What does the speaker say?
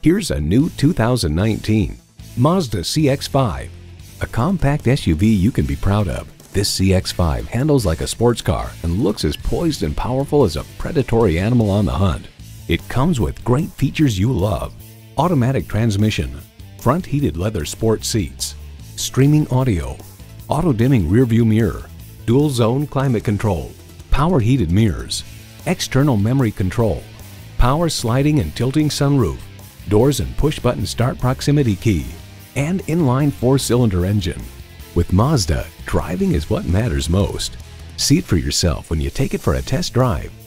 Here's a new 2019 Mazda CX-5, a compact SUV you can be proud of. This CX-5 handles like a sports car and looks as poised and powerful as a predatory animal on the hunt. It comes with great features you love: automatic transmission, front heated leather sport seats, streaming audio, auto-dimming rearview mirror, dual zone climate control, power heated mirrors, external memory control, power sliding and tilting sunroof, doors and push-button start proximity key, and inline four-cylinder engine. With Mazda, driving is what matters most. See it for yourself when you take it for a test drive.